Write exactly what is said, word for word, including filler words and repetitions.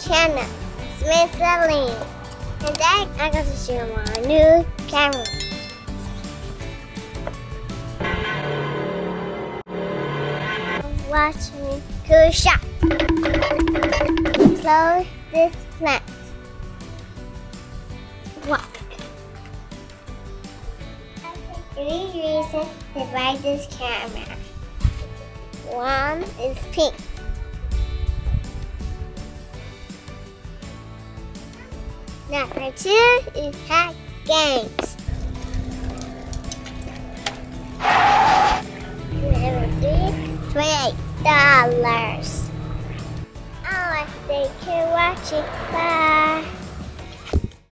channel, Miss Celine. And today I'm going to show my new camera. Watch me cool shot. Close this plant. Walk. Three reasons to buy this camera. One is pink. Number two is hack games. Number three, twenty-eight dollars. I like to keep watching. Bye.